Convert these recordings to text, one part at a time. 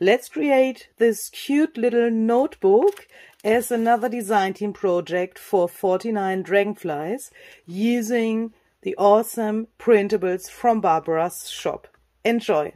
Let's create this cute little notebook as another design team project for 49 dragonflies using the awesome printables from Barbara's shop. Enjoy!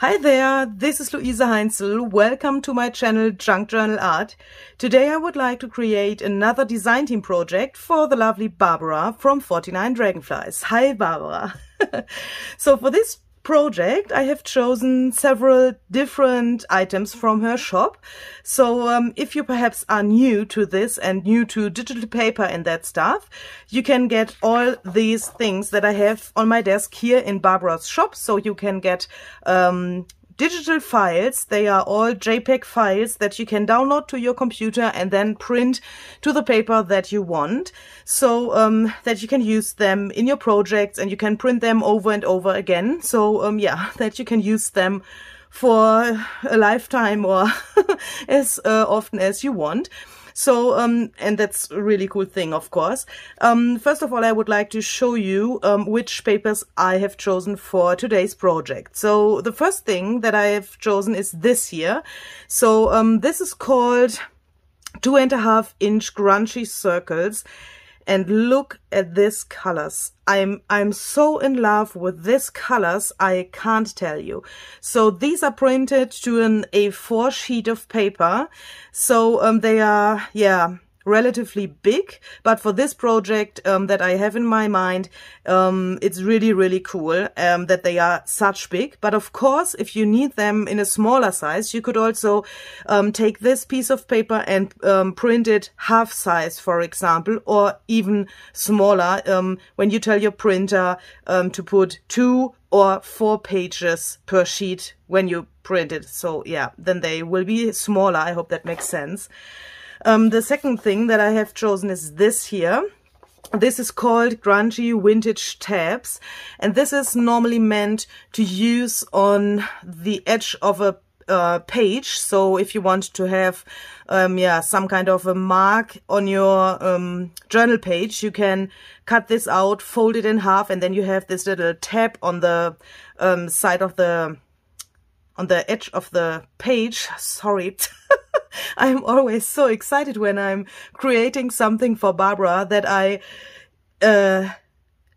Hi there, this is Luise Heinzel. Welcome to my channel Junk Journal Art. Today I would like to create another design team project for the lovely Barbara from 49 Dragonflies. Hi Barbara! So for this project I have chosen several different items from her shop. So if you perhaps are new to this and new to digital paper and that stuff, you can get all these things that I have on my desk here in Barbara's shop. So you can get digital files. They are all JPEG files that you can download to your computer and then print to the paper that you want, so that you can use them in your projects and you can print them over and over again. So yeah, that you can use them for a lifetime or as often as you want. So, and that's a really cool thing, of course. First of all, I would like to show you which papers I have chosen for today's project. So the first thing that I have chosen is this here. So this is called 2.5-inch Grungy Circles. And look at this colors. I'm so in love with these colors, I can't tell you. So these are printed to an A4 sheet of paper. So they are, yeah, relatively big, but for this project that I have in my mind, it's really cool that they are such big. But of course, if you need them in a smaller size, you could also take this piece of paper and print it half size, for example, or even smaller when you tell your printer to put 2 or 4 pages per sheet when you print it. So yeah, then they will be smaller. I hope that makes sense. The second thing that I have chosen is this here. This is called Grungy Vintage Tabs, and this is normally meant to use on the edge of a page. So if you want to have yeah, some kind of a mark on your journal page, you can cut this out, fold it in half, and then you have this little tab on the side of the edge of the page. Sorry. I'm always so excited when I'm creating something for Barbara that I,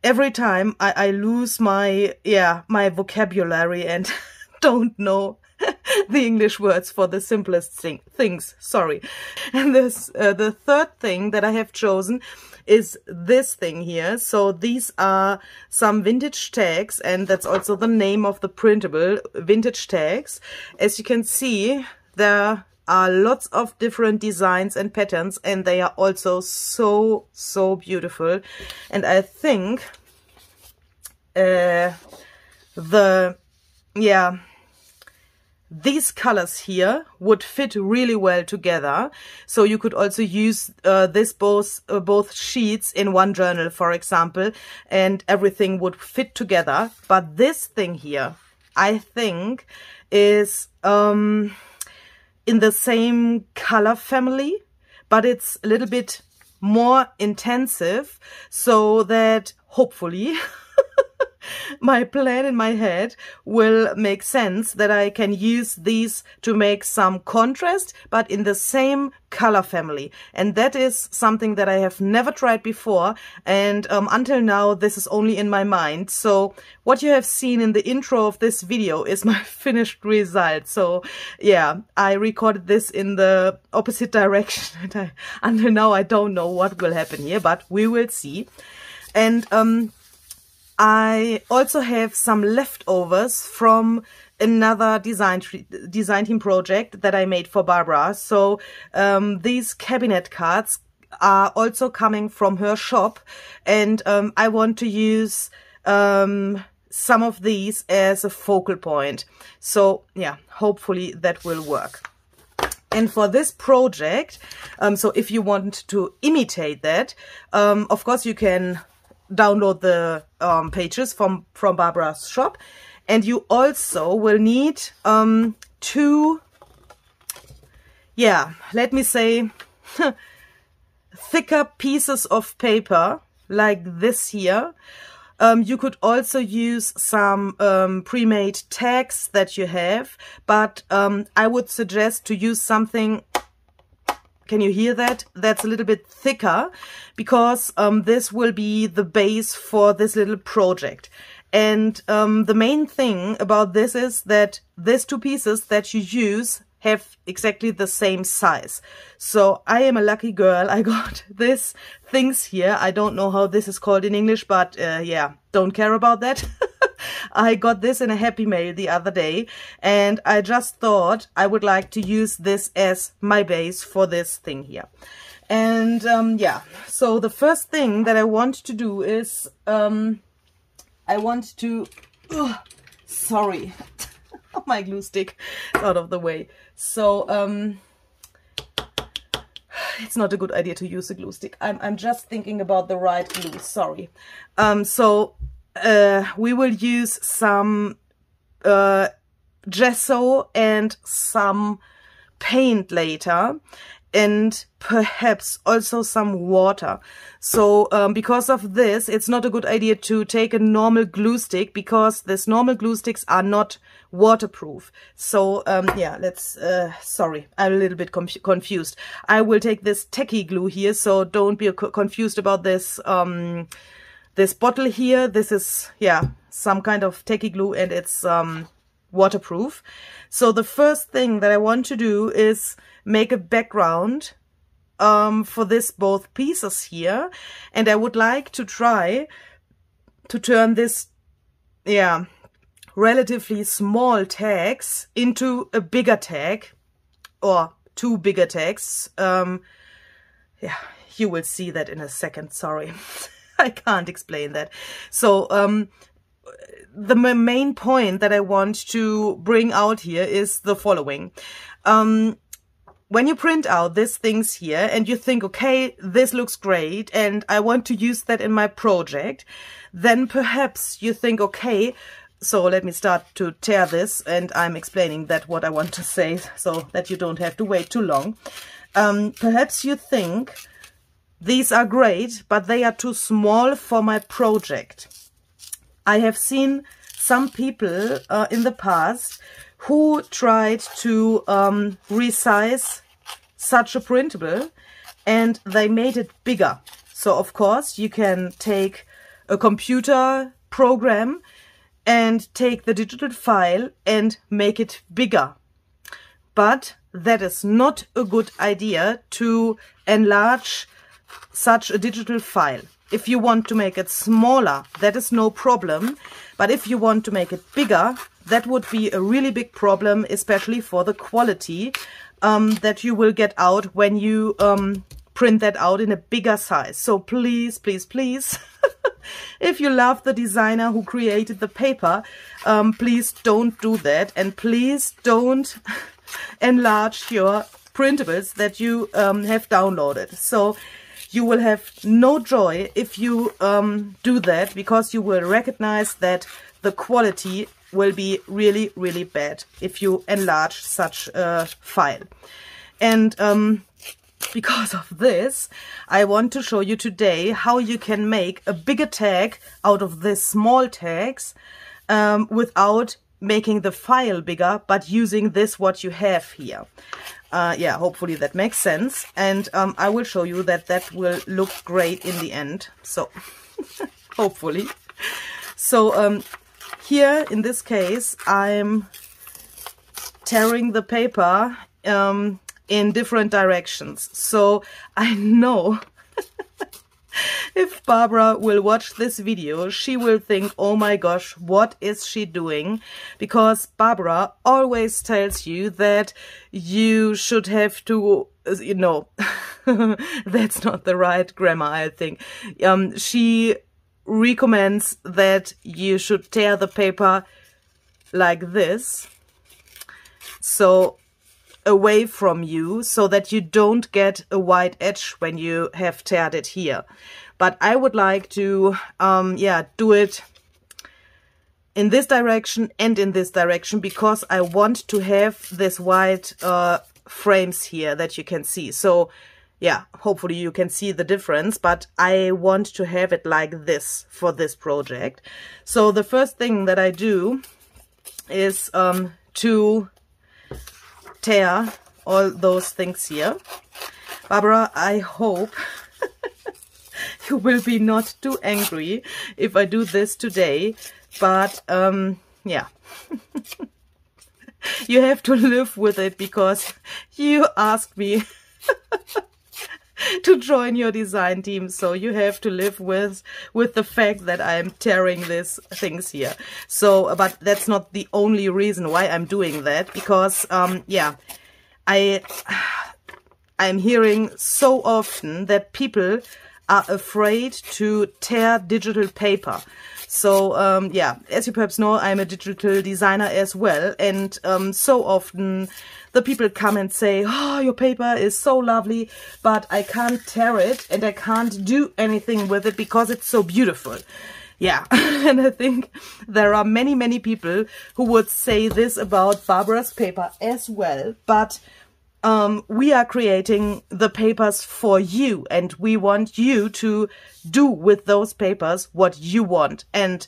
every time I lose my, yeah, my vocabulary and don't know the English words for the simplest things, sorry. And this, the third thing that I have chosen is this thing here. So these are some vintage tags, and that's also the name of the printable, vintage tags. As you can see, they're are lots of different designs and patterns, and they are also so beautiful. And I think these colors here would fit really well together. So you could also use this both sheets in one journal, for example, and everything would fit together. But this thing here, I think, is in the same color family, but it's a little bit more intensive, so that hopefully my plan in my head will make sense, that I can use these to make some contrast, but in the same color family. And that is something that I have never tried before, and until now this is only in my mind. So what you have seen in the intro of this video is my finished result. So yeah, I recorded this in the opposite direction, and until now I don't know what will happen here, but we will see. And I also have some leftovers from another design team project that I made for Barbara. So these cabinet cards are also coming from her shop, and I want to use some of these as a focal point. So yeah, hopefully that will work. And for this project, so if you want to imitate that, of course you can download the pages from Barbara's shop, and you also will need two, yeah, let me say thicker pieces of paper like this here. You could also use some pre-made tags that you have, but I would suggest to use something, can you hear that? That's a little bit thicker, because this will be the base for this little project. And the main thing about this is that these two pieces that you use have exactly the same size. So I am a lucky girl. I got these things here. I don't know how this is called in English, but yeah, don't care about that. I got this in a Happy Mail the other day, and I just thought I would like to use this as my base for this thing here. And yeah, so the first thing that I want to do is, I want to, sorry, my glue stick out of the way. So it's not a good idea to use a glue stick. I'm just thinking about the right glue, sorry. We will use some gesso and some paint later, and perhaps also some water. So because of this, it's not a good idea to take a normal glue stick, because these normal glue sticks are not waterproof. So yeah, let's sorry, I'm a little bit confused. I will take this tacky glue here, so don't be confused about this this bottle here. This is, yeah, some kind of tacky glue, and it's waterproof. So the first thing that I want to do is make a background for this both pieces here, and I would like to try to turn this, yeah, relatively small tags into a bigger tag, or two bigger tags. Yeah, you will see that in a second, sorry. I can't explain that. So the main point that I want to bring out here is the following. When you print out these things here and you think, okay, this looks great and I want to use that in my project, then perhaps you think, okay, so let me start to tear this, and I'm explaining that what I want to say so that you don't have to wait too long. Perhaps you think these are great, but they are too small for my project. I have seen some people in the past who tried to resize such a printable, and they made it bigger. So of course you can take a computer program and take the digital file and make it bigger. But that is not a good idea to enlarge such a digital file. If you want to make it smaller, that is no problem. But if you want to make it bigger, that would be a really big problem, especially for the quality that you will get out when you print that out in a bigger size. So please, please, please, if you love the designer who created the paper, please don't do that. And please don't enlarge your printables that you have downloaded. So you will have no joy if you do that, because you will recognize that the quality will be really, really bad if you enlarge such a file. And because of this, I want to show you today how you can make a bigger tag out of these small tags without making the file bigger, but using this what you have here. Yeah, hopefully that makes sense. And I will show you that that will look great in the end. So hopefully. So here in this case, I'm tearing the paper in different directions. So I know if Barbara will watch this video, she will think, oh my gosh, what is she doing? Because Barbara always tells you that you should have to, you know, that's not the right grammar, I think. She recommends that you should tear the paper like this, so away from you, so that you don't get a white edge when you have teared it here. But I would like to yeah, do it in this direction and in this direction, because I want to have this white frames here that you can see. So yeah, hopefully you can see the difference, but I want to have it like this for this project. So the first thing that I do is to tear all those things here. Barbara, I hope you will be not too angry if I do this today, but yeah. You have to live with it because you asked me to join your design team, so you have to live with the fact that I'm tearing these things here. So, but that's not the only reason why I'm doing that, because yeah, I'm hearing so often that people are afraid to tear digital paper. So yeah, as you perhaps know, I'm a digital designer as well, and so often the people come and say, oh, your paper is so lovely, but I can't tear it and I can't do anything with it because it's so beautiful. Yeah, and I think there are many, many people who would say this about Barbara's paper as well, but we are creating the papers for you, and we want you to do with those papers what you want and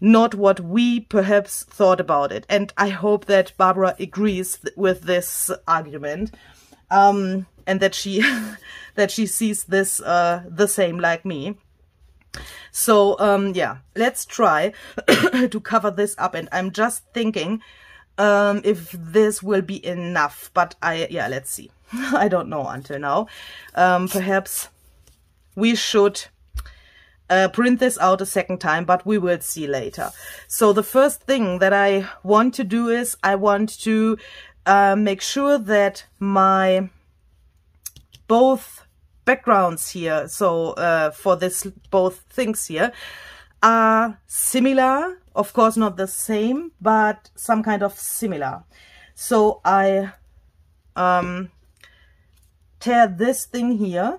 not what we perhaps thought about it. And I hope that Barbara agrees with this argument, and that she that she sees this the same like me. So yeah, let's try to cover this up, and I'm just thinking if this will be enough, but yeah, let's see. I don't know until now. Perhaps we should print this out a second time, but we will see later. So the first thing that I want to do is I want to make sure that my both backgrounds here, so for this both things here, are similar, of course not the same, but some kind of similar. So I tear this thing here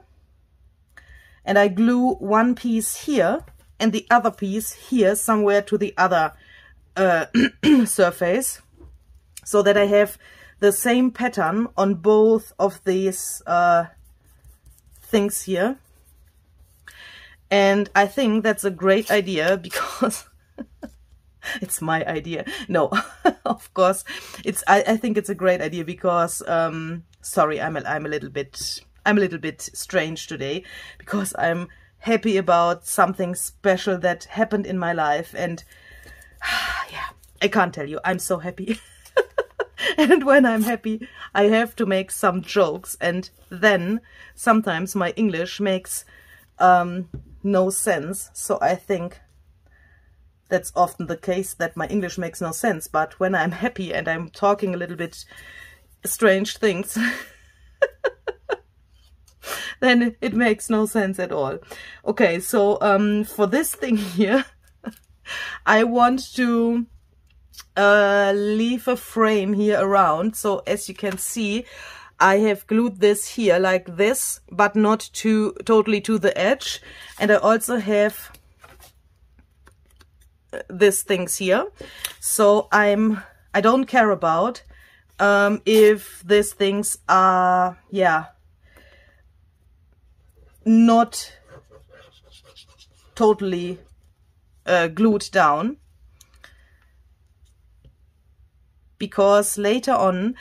and I glue one piece here and the other piece here somewhere to the other surface, so that I have the same pattern on both of these things here. And I think that's a great idea because it's my idea. No, of course, it's. I think it's a great idea because. Sorry, I'm a little bit strange today because I'm happy about something special that happened in my life, and yeah, I can't tell you. I'm so happy, and when I'm happy, I have to make some jokes, and then sometimes my English makes no sense. So I think that's often the case, that my English makes no sense, but when I'm happy and I'm talking a little bit strange things, then it makes no sense at all. Okay, so for this thing here, I want to leave a frame here around. So as you can see, I have glued this here like this, but not totally to the edge. And I also have these things here, so I don't care about if these things are, yeah, not totally glued down, because later on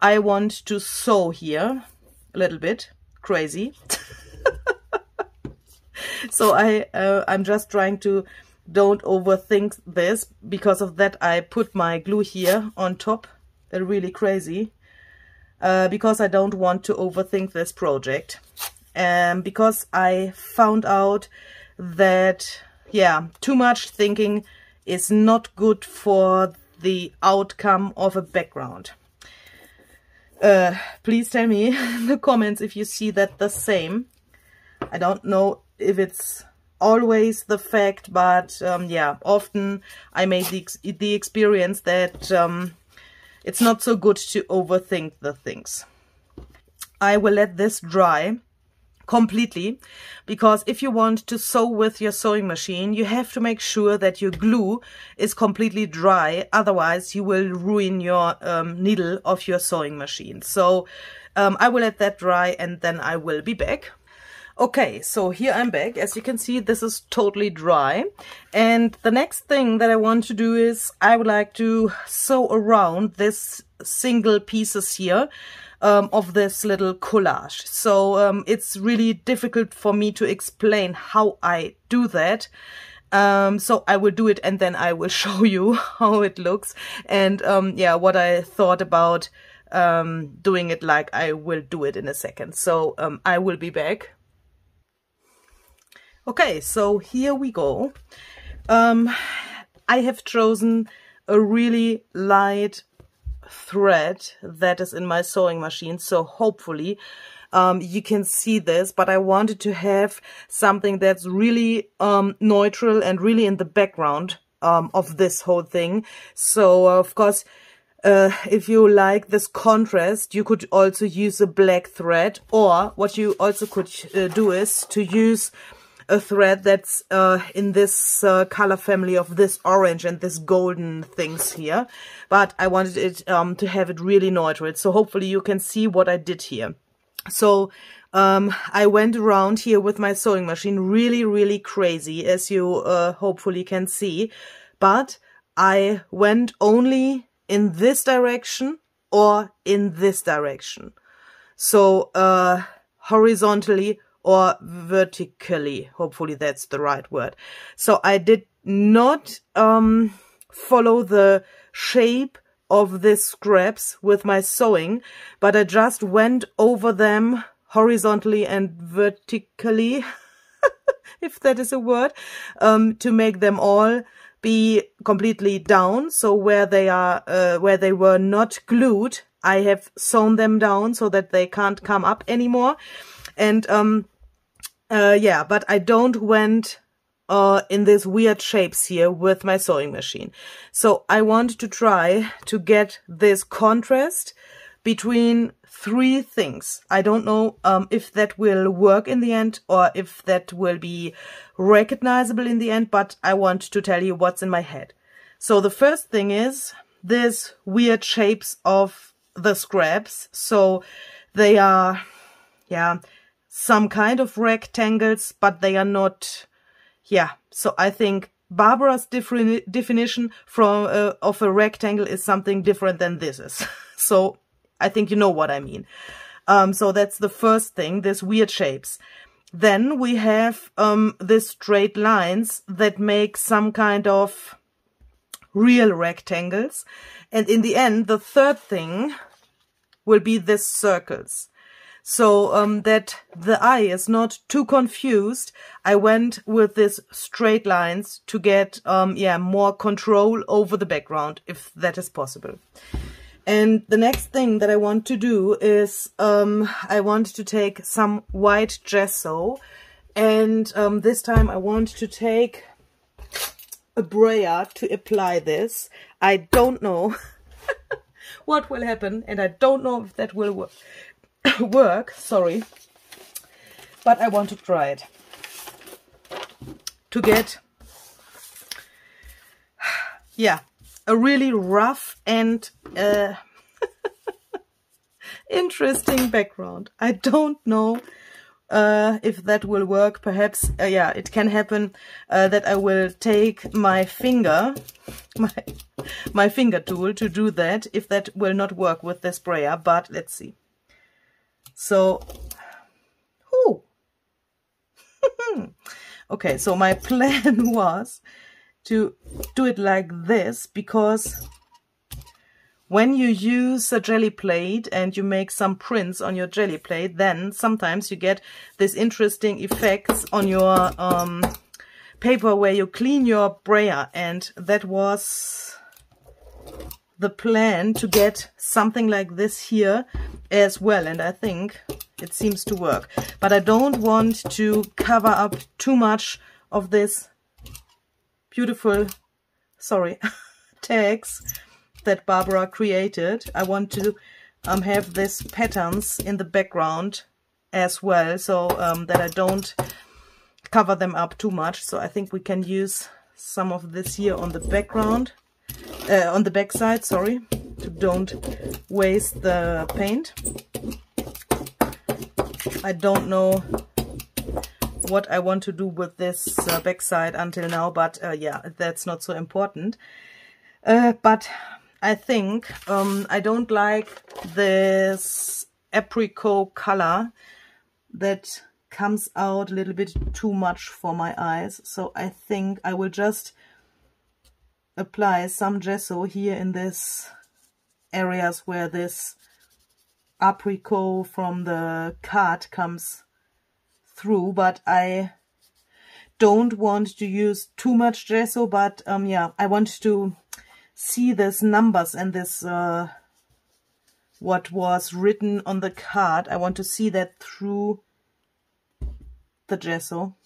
I want to sew here a little bit crazy. So I'm just trying to don't overthink this. Because of that, I put my glue here on top, really crazy, because I don't want to overthink this project, and because I found out that, yeah, too much thinking is not good for the outcome of a background. Please tell me in the comments if you see that the same. I don't know if it's always the fact, but yeah, often I made the experience that it's not so good to overthink the things. I will let this dry completely, because if you want to sew with your sewing machine, you have to make sure that your glue is completely dry, otherwise you will ruin your needle of your sewing machine. So I will let that dry and then I will be back. Okay, so here I'm back. As you can see, this is totally dry, and the next thing that I want to do is I would like to sew around this single pieces here of this little collage. So it's really difficult for me to explain how I do that. So I will do it and then I will show you how it looks, and yeah, what I thought about doing it like I will do it in a second. So I will be back. Okay, so here we go. I have chosen a really light thread that is in my sewing machine, so hopefully you can see this, but I wanted to have something that's really neutral and really in the background of this whole thing. So of course, if you like this contrast, you could also use a black thread, or what you also could do is to use a thread that's in this color family of this orange and this golden things here, but I wanted it to have it really neutral. So hopefully you can see what I did here. So I went around here with my sewing machine really, really crazy, as you hopefully can see, but I went only in this direction or in this direction. So horizontally or vertically, hopefully that's the right word. So I did not follow the shape of the scraps with my sewing, but I just went over them horizontally and vertically, if that is a word, to make them all be completely down. So where they are, where they were not glued, I have sewn them down so that they can't come up anymore. And yeah, but I don't went in these weird shapes here with my sewing machine. So I want to try to get this contrast between three things. I don't know if that will work in the end or if that will be recognizable in the end, but I want to tell you what's in my head. So the first thing is these weird shapes of the scraps. So they are, yeah, some kind of rectangles, but they are not, yeah. So I think Barbara's different definition from of a rectangle is something different than this is. So I think you know what I mean. So that's the first thing, these weird shapes. Then we have these straight lines that make some kind of real rectangles. And in the end, the third thing will be these circles. So that the eye is not too confused, I went with these straight lines to get yeah, more control over the background, if that is possible. And the next thing that I want to do is I want to take some white gesso, and this time I want to take a brayer to apply this. I don't know what will happen, and I don't know if that will work. Sorry, but I want to try it to get, yeah, a really rough and interesting background. I don't know if that will work. Perhaps, yeah, it can happen that I will take my finger, my finger tool to do that, if that will not work with the sprayer, but let's see. So, ooh. Okay, so my plan was to do it like this, because when you use a jelly plate and you make some prints on your jelly plate, then sometimes you get these interesting effects on your paper where you clean your brayer, and that was the plan to get something like this here as well, and I think it seems to work, but I don't want to cover up too much of this beautiful, sorry, tags that Barbara created. I want to have these patterns in the background as well, so that I don't cover them up too much. So I think we can use some of this here on the background, on the back side, sorry, to don't waste the paint. I don't know what I want to do with this back side until now, but yeah, that's not so important. But I think I don't like this apricot color that comes out a little bit too much for my eyes. So I think I will just apply some gesso here in this areas where this apricot from the card comes through, but I don't want to use too much gesso, but yeah, I want to see these numbers and this what was written on the card. I want to see that through the gesso.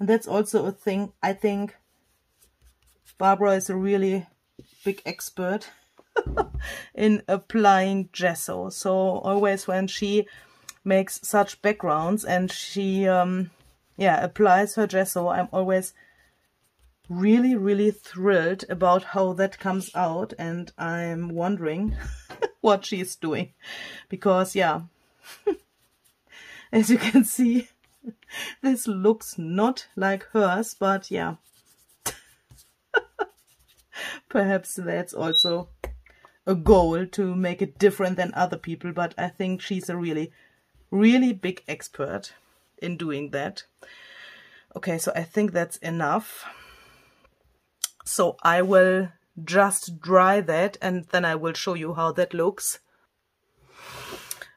And that's also a thing, I think Barbara is a really big expert in applying gesso. So always when she makes such backgrounds and she yeah, applies her gesso, I'm always really thrilled about how that comes out, and I'm wondering what she's doing, because yeah, as you can see, this looks not like hers, but yeah, perhaps that's also a goal, to make it different than other people, but I think she's a really big expert in doing that. Okay, so I think that's enough. So I will just dry that and then I will show you how that looks.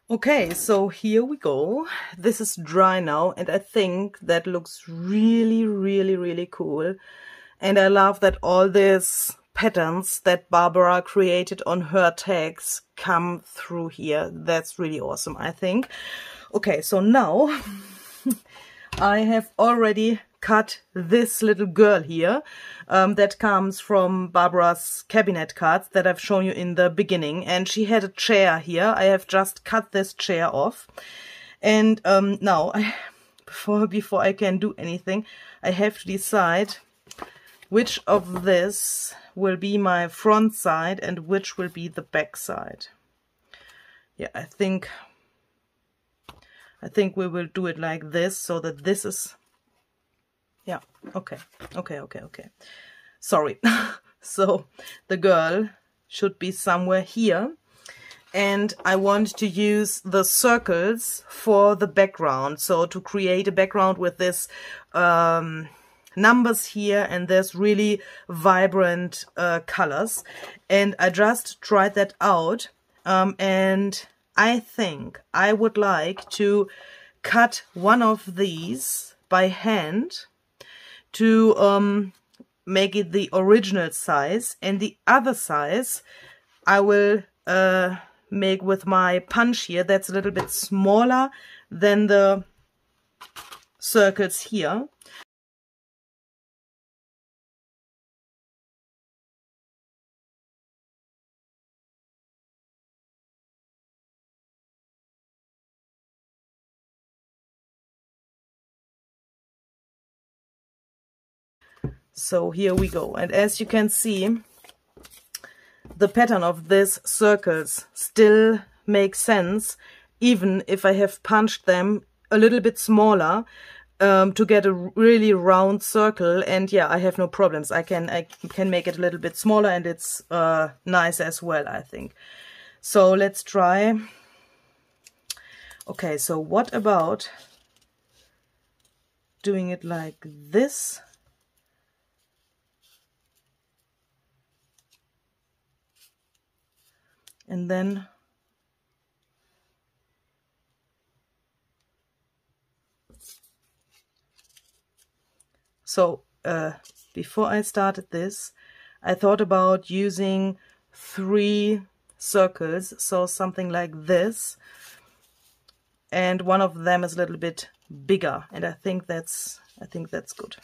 Okay, so here we go. This is dry now and I think that looks really cool. And I love that all these patterns that Barbara created on her tags come through here. That's really awesome, I think. Okay, so now I have already cut this little girl here that comes from Barbara's cabinet cards that I've shown you in the beginning, and she had a chair here. I have just cut this chair off, and now before I can do anything, I have to decide which of this will be my front side and which will be the back side. Yeah, I think we will do it like this, so that this is, yeah, okay. Sorry. So the girl should be somewhere here, and I want to use the circles for the background. So to create a background with this numbers here and there's really vibrant colors. And I just tried that out, and I think I would like to cut one of these by hand to make it the original size, and the other size I will make with my punch here that's a little bit smaller than the circles here. So here we go, and as you can see, the pattern of these circles still makes sense, even if I have punched them a little bit smaller to get a really round circle. And yeah, I have no problems. I can make it a little bit smaller, and it's nice as well, I think. So let's try. Okay, so what about doing it like this? And then so before I started this, I thought about using 3 circles, so something like this, and one of them is a little bit bigger, and I think that's good.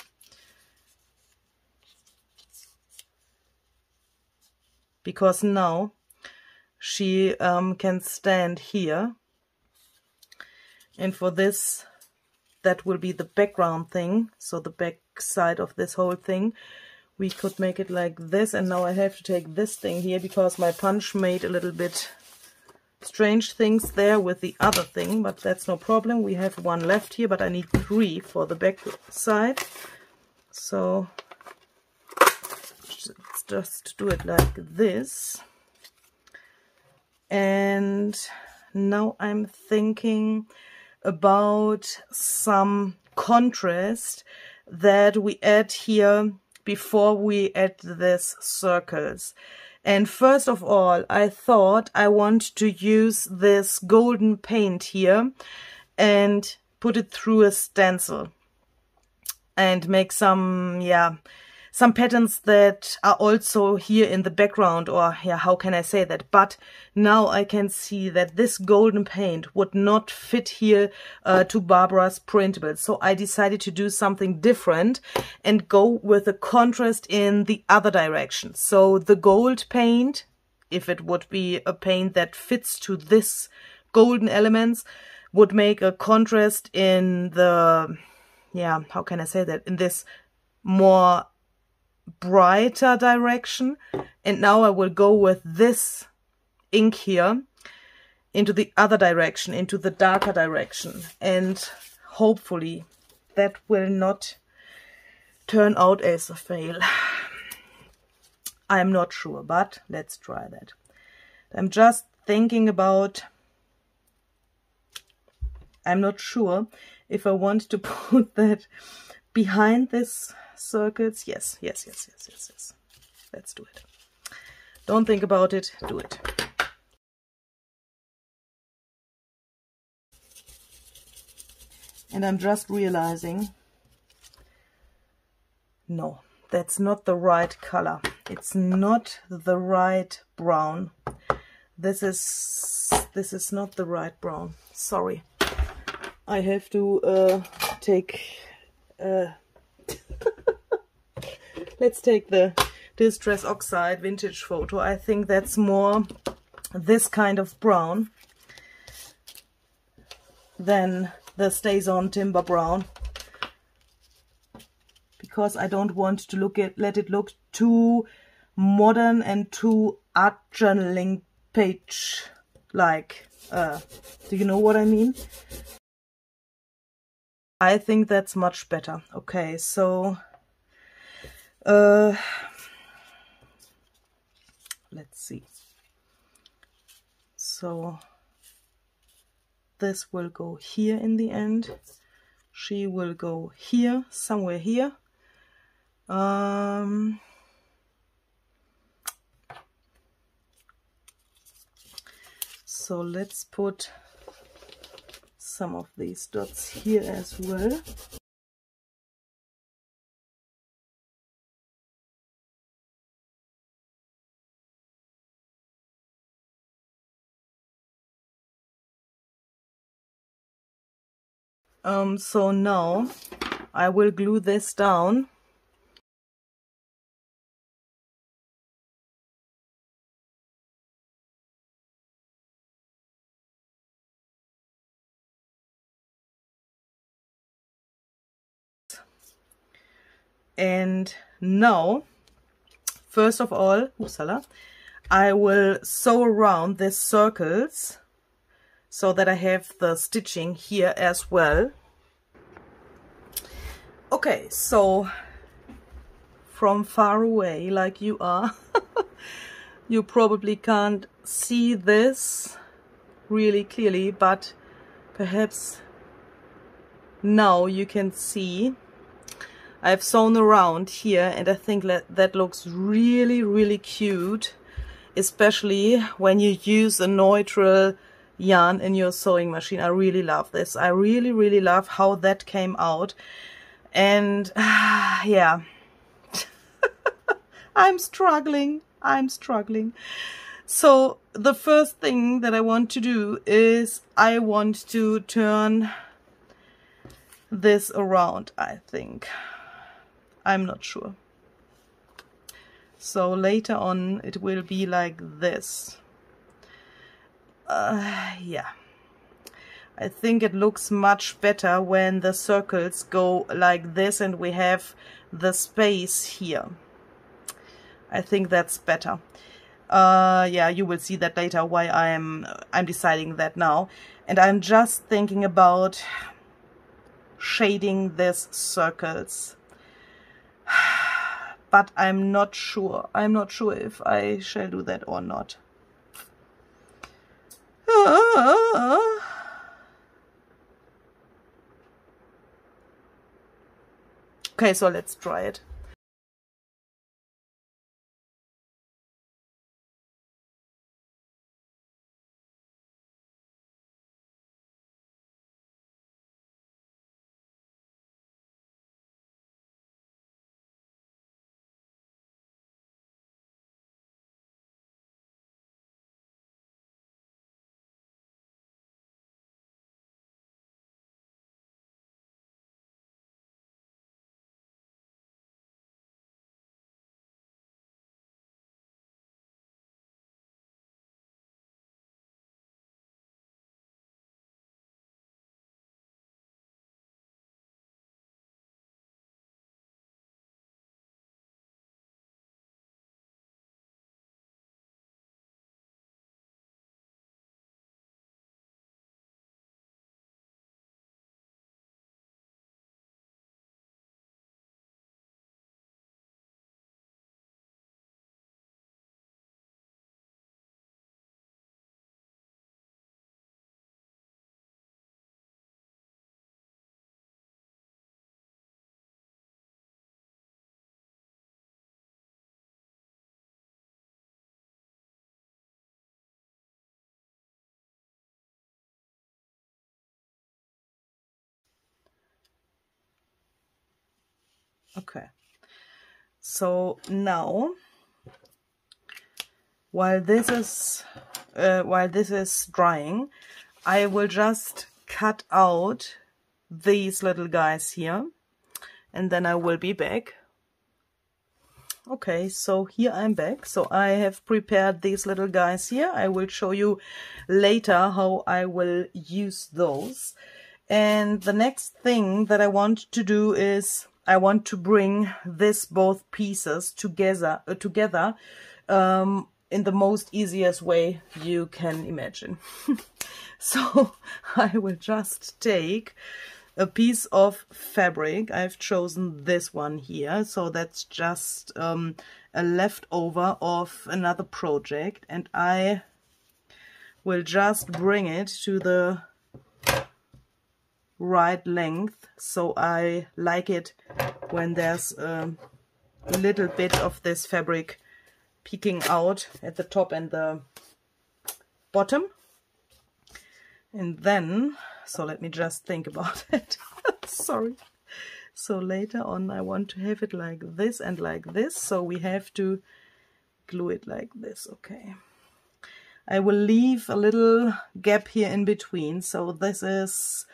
Because now she can stand here. And for this, that will be the background thing, so the back side of this whole thing. We could make it like this, and now I have to take this thing here because my punch made a little bit strange things there with the other thing, but that's no problem. We have one left here, but I need 3 for the back side. So let's just do it like this. And now I'm thinking about some contrast that we add here before we add these circles. And first of all, I thought I want to use this golden paint here and put it through a stencil and make some, some patterns that are also here in the background, or how can I say that? But now I can see that this golden paint would not fit here to Barbara's printable. So I decided to do something different and go with a contrast in the other direction. So the gold paint, if it would be a paint that fits to this golden elements, would make a contrast in the, how can I say that? In this more brighter direction. And now I will go with this ink here into the other direction, into the darker direction, and hopefully that will not turn out as a fail. I'm not sure, but let's try that. I'm just thinking about, I'm not sure if I want to put that behind this circles. Yes. Let's do it. Don't think about it, do it. And I'm just realizing, no, that's not the right color. It's not the right brown. This is not the right brown. Sorry. I have to let's take the Distress Oxide vintage photo. I think that's more this kind of brown than the Stazon Timber Brown, because I don't want to let it look too modern and too art journaling page like. Do you know what I mean? I think that's much better. Okay, so let's see. So this will go here in the end. She will go here, somewhere here. So let's put some of these dots here as well. So now I will glue this down. And now, first of all, I will sew around these circles so that I have the stitching here as well. Okay, so from far away, like you are, you probably can't see this really clearly, but perhaps now you can see. I've sewn around here, and I think that looks really, really cute, especially when you use a neutral yarn in your sewing machine. I really love this. I really, really love how that came out. And I'm struggling. So the first thing that I want to do is I want to turn this around, I think. I'm not sure. So later on it will be like this. Yeah, I think it looks much better when the circles go like this and we have the space here. I think that's better. Yeah, you will see that later why I'm deciding that now. And I'm just thinking about shading these circles. But I'm not sure. I'm not sure if I shall do that or not. Okay, so let's try it. Okay, so now, while this is drying, I will just cut out these little guys here, and then I will be back. Okay, so here I'm back. So I have prepared these little guys here. I will show you later how I will use those. And the next thing that I want to do is I want to bring this both pieces together in the most easiest way you can imagine. So I will just take a piece of fabric. I've chosen this one here, so that's just a leftover of another project, and I will just bring it to the right length, so I like it when there's a little bit of this fabric peeking out at the top and the bottom. And then, so let me just think about it. Sorry. So later on I want to have it like this and like this, so we have to glue it like this. Okay, I will leave a little gap here in between, so this is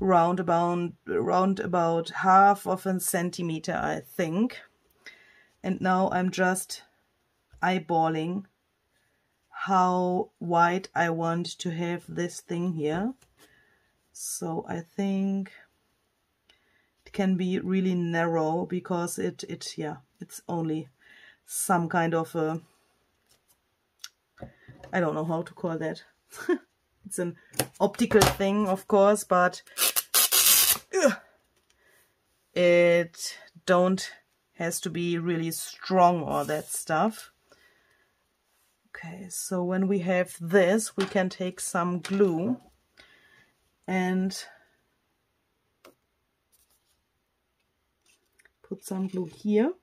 round about half of a centimeter, I think. And now I'm just eyeballing how wide I want to have this thing here. So I think it can be really narrow, because it's only some kind of a, I don't know how to call that. It's an optical thing, of course, but it don't has to be really strong or that stuff. Okay, so when we have this, we can take some glue and put some glue here.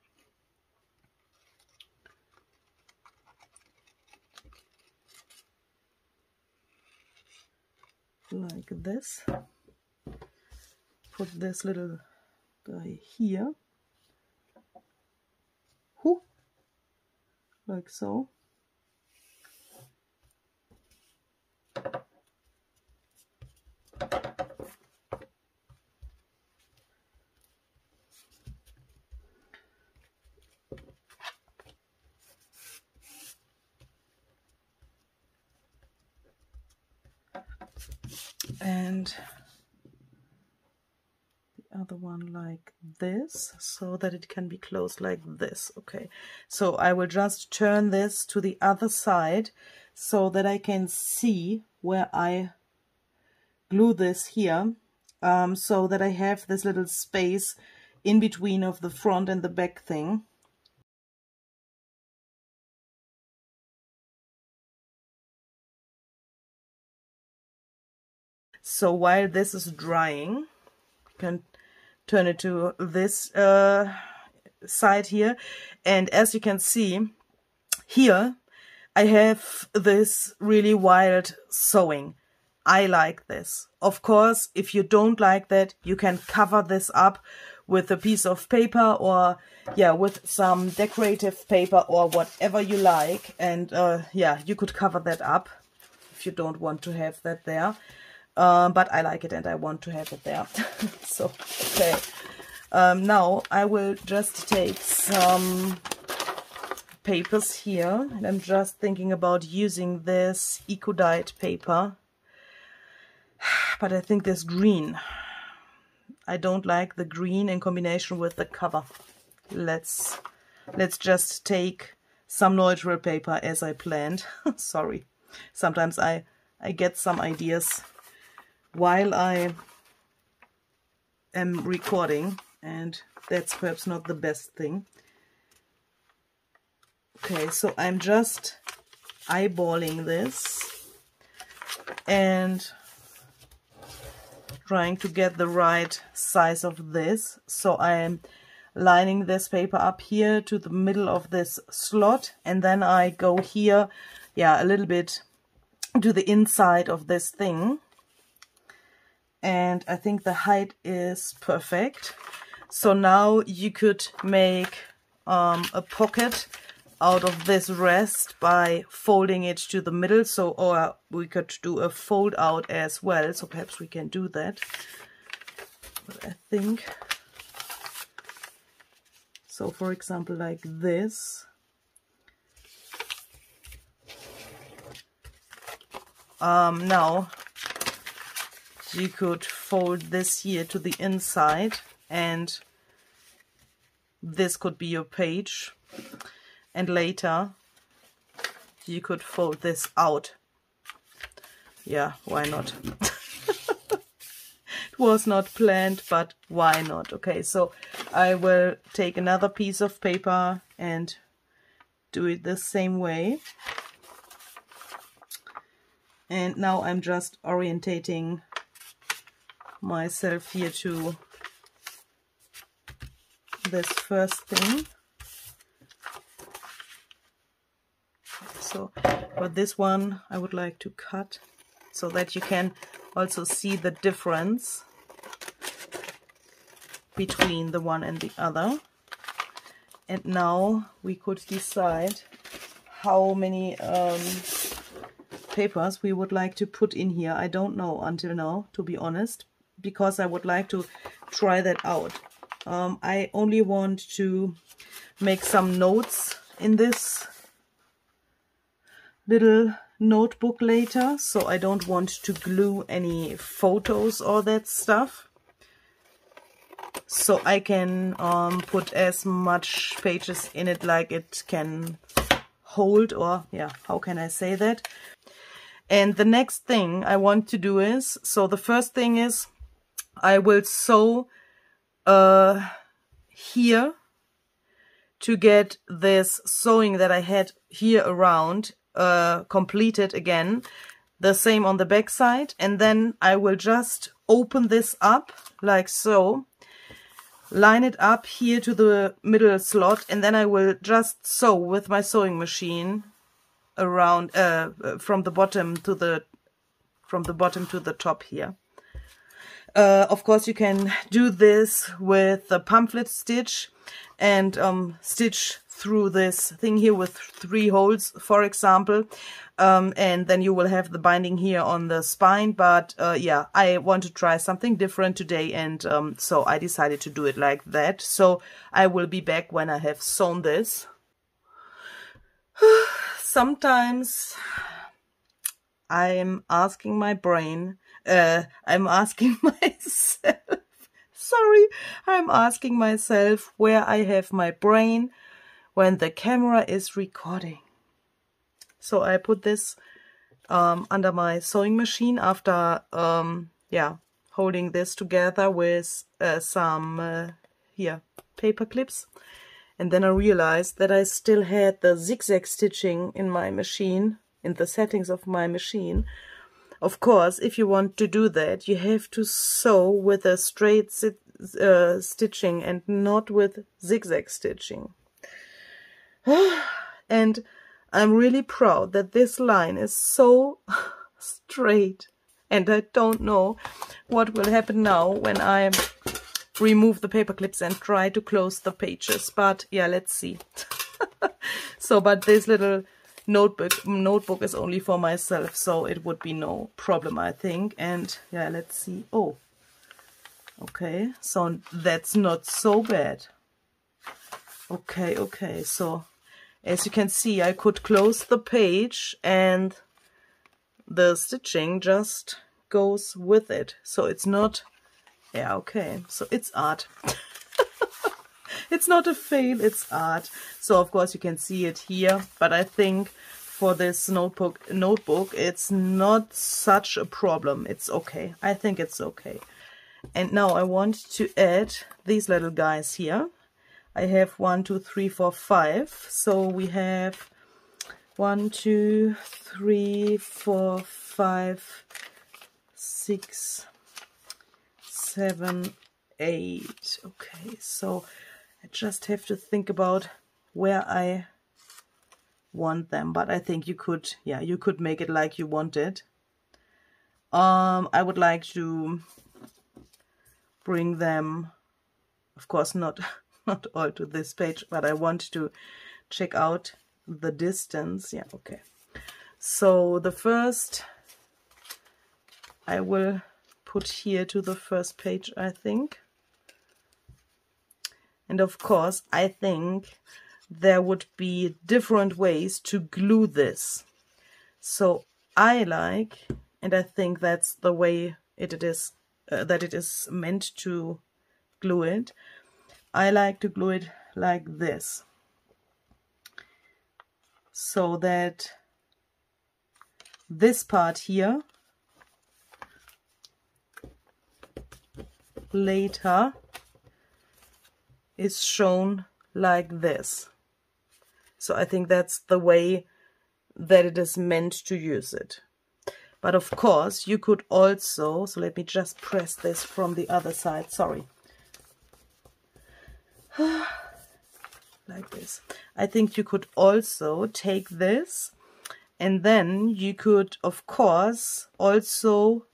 Like this. Put this little guy here. Whoo! Like so. and the other one like this, so that it can be closed like this. Okay, so I will just turn this to the other side so that I can see where I glue this here, so that I have this little space in between of the front and the back thing. So while this is drying, you can turn it to this side here, and as you can see here, I have this really wild sewing. I like this. Of course, if you don't like that, you can cover this up with a piece of paper, or yeah, with some decorative paper or whatever you like, and yeah, you could cover that up if you don't want to have that there. But I like it and I want to have it there. So, okay. Now I will just take some papers here, and I'm just thinking about using this eco-dyed paper. But I think this green, I don't like the green in combination with the cover. Let's just take some neutral paper as I planned. Sorry, sometimes I get some ideas while I am recording, and that's perhaps not the best thing. Okay, so I'm just eyeballing this and trying to get the right size of this. So I am lining this paper up here to the middle of this slot, and then I go here, yeah, a little bit to the inside of this thing. And I think the height is perfect. So now you could make a pocket out of this rest by folding it to the middle. So, or we could do a fold out as well. So perhaps we can do that. But I think, so for example, like this. Now, you could fold this here to the inside, and this could be your page, and later you could fold this out. Yeah, why not? It was not planned, but why not? Okay, so I will take another piece of paper and do it the same way. And now I'm just orientating myself here to this first thing. So for this one I would like to cut so that you can also see the difference between the one and the other. And now we could decide how many papers we would like to put in here. I don't know until now, to be honest, because I would like to try that out. I only want to make some notes in this little notebook later, so I don't want to glue any photos or that stuff. So I can put as much pages in it like it can hold, or yeah, how can I say that? And the next thing I want to do is, so the first thing is, I will sew here to get this sewing that I had here around completed again. The same on the back side, and then I will just open this up like so, line it up here to the middle slot, and then I will just sew with my sewing machine around from the bottom to the top here. Of course, you can do this with a pamphlet stitch and stitch through this thing here with 3 holes, for example, and then you will have the binding here on the spine. But yeah, I want to try something different today, and so I decided to do it like that. So I will be back when I have sewn this. Sometimes I'm asking my brain I'm asking myself, sorry, I'm asking myself where I have my brain when the camera is recording. So I put this under my sewing machine after, holding this together with some paper clips. And then I realized that I still had the zigzag stitching in my machine, in the settings of my machine. Of course, if you want to do that, you have to sew with a straight stitching and not with zigzag stitching. And I'm really proud that this line is so straight. And I don't know what will happen now when I remove the paper clips and try to close the pages. But yeah, let's see. So, but this little notebook is only for myself, so it would be no problem, I think. And yeah, let's see. Oh, okay. So that's not so bad. Okay, okay. So as you can see, I could close the page and the stitching just goes with it. So it's not, yeah, okay, so it's art. It's not a fail, it's art. So of course you can see it here, but I think for this notebook, it's not such a problem. It's okay, I think it's okay. And now I want to add these little guys here. I have 1, 2, 3, 4, 5. So we have 1, 2, 3, 4, 5, 6, 7, 8. Okay, so I just have to think about where I want them, but I think you could, yeah, you could make it like you want it. I would like to bring them, of course, not all to this page, but I want to check out the distance. Yeah, okay. So the first I will put here to the first page, I think. And of course, I think there would be different ways to glue this. So I like, and I think that's the way it is, that it is meant to glue it. I like to glue it like this, so that this part here later is shown like this. So I think that's the way that it is meant to use it. But of course you could also, so let me just press this from the other side, sorry. Like this. I think you could also take this, and then you could, of course, also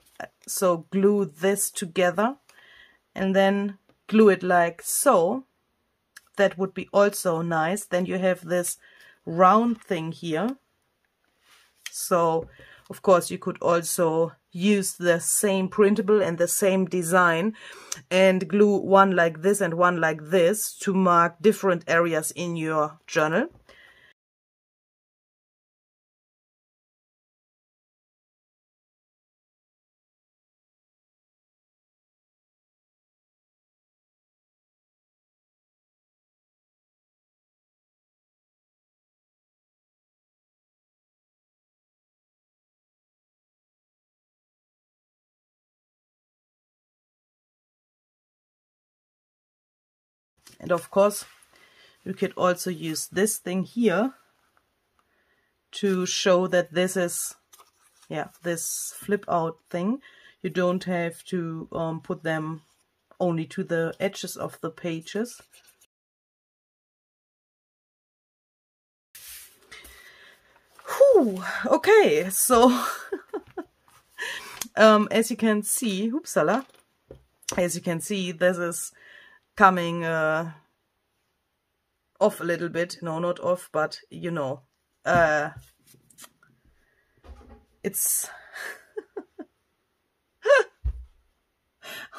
so glue this together and then glue it like so. That would be also nice. Then you have this round thing here. So, of course, you could also use the same printable and the same design and glue one like this and one like this to mark different areas in your journal. And of course, you could also use this thing here to show that this is, yeah, this flip out thing. You don't have to put them only to the edges of the pages. Whew, okay, so as you can see, oopsala, as you can see, this is coming off a little bit. No, not off, but you know, it's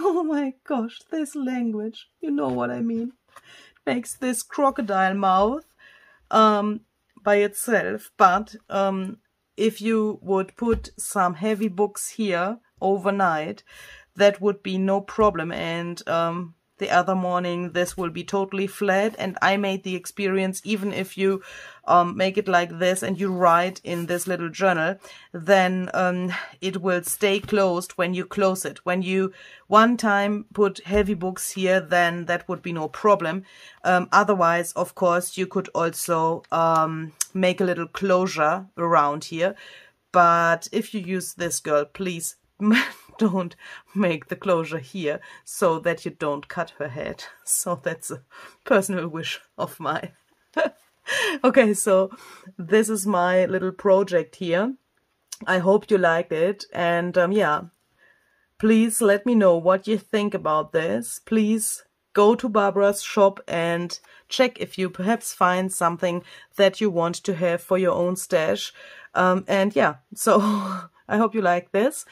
oh my gosh, this language, you know what I mean. It makes this crocodile mouth by itself. But if you would put some heavy books here overnight, that would be no problem. And the other morning this will be totally flat. And I made the experience, even if you make it like this and you write in this little journal, then it will stay closed when you close it. When you one time put heavy books here, then that would be no problem. Otherwise, of course, you could also make a little closure around here. But if you use this, girl, please don't make the closure here, so that you don't cut her head. So that's a personal wish of mine. Okay, so this is my little project here. I hope you liked it. And yeah, please let me know what you think about this. Please go to Barbara's shop and check if you perhaps find something that you want to have for your own stash. And yeah, so I hope you like this.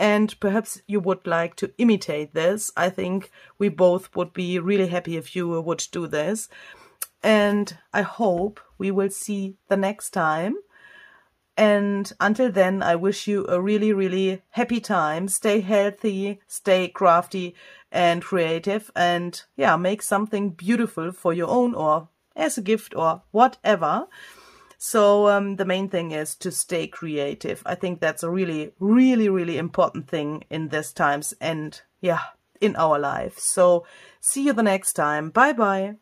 And perhaps you would like to imitate this. I think we both would be really happy if you would do this. And I hope we will see the next time. And until then, I wish you a really, really happy time. Stay healthy, stay crafty and creative. And yeah, make something beautiful for your own or as a gift or whatever. So the main thing is to stay creative. I think that's a really, really, really important thing in these times and yeah, in our life. So see you the next time. Bye bye.